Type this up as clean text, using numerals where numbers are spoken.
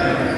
Amen.